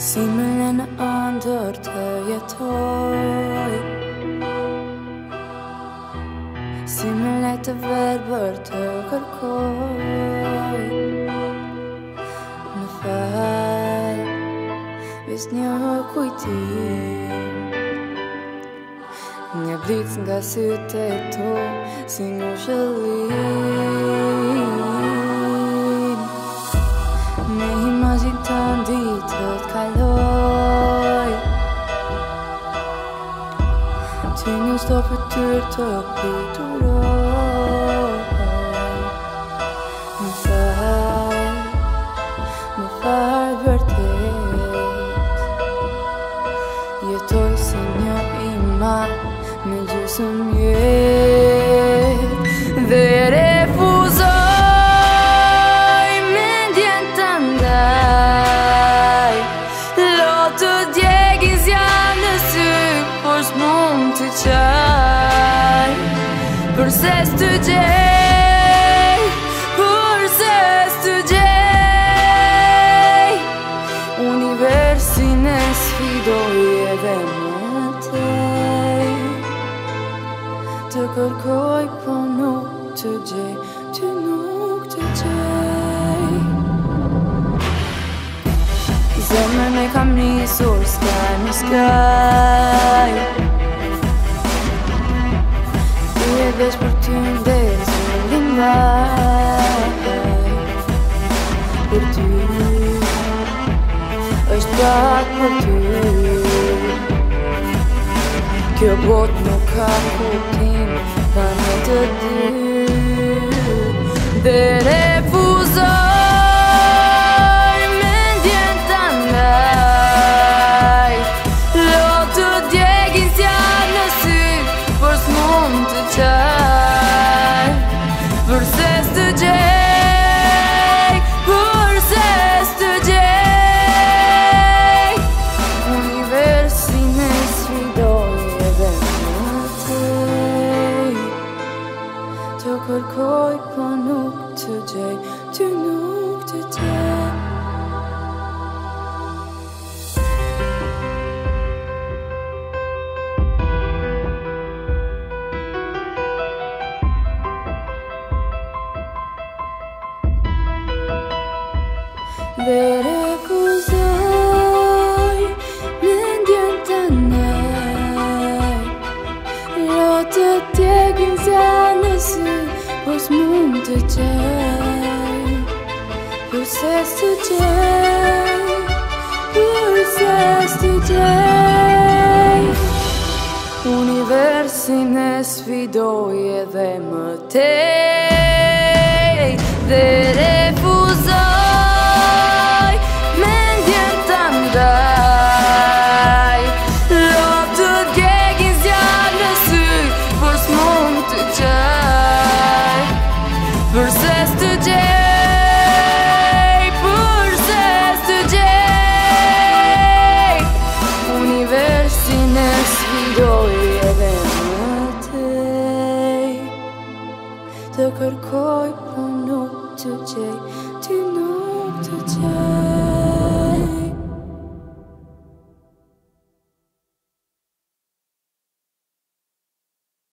Simulen öndörde yatay, simulete verbörde karkoy. Nefaj, vis një kujtim, një blic nga syte tu, si një shëllim. Në imazhin tënë ditët kaloj, që një sto fytyrë të pituroj. Më fal vërtet, jetoj si një iman me gjysëm jetë, dhe refuzoj mendjen të ndaj. Lotë djegis janë në sy, por s'mund t'i qaj. Përse s'ty gjej, përse s'ty gjej, universin e sfidoj edhe më tej. Të kërkoj po nuk të gjej, ty nuk të gjej. Zemrën e kam nisur skaj më skaj, ty e vesh për ty ndezën lindaj. Për ty është pak për ty, kjo bot nuk ka kuptim pa ne të dy. Dhe refuzoj mendjen të ndaj, lotë djegis janë në sy, por s'mund të qaj. Përse s'të gjej, përse s'të gjej, universin e sfidoj edhe më tej. Të kërkoj po nuk të gjej, ty nuk të gjej. Dhe refuzoj mendjen të ndaj, lotë djegis janë në sy, por s'mund të gjej. Përse s'ty gjej, përse s'ty gjej, universin e sfidoj edhe më tej. Dhe refuzoj të kërkoj po nuk të gjej, ti nuk të gjej.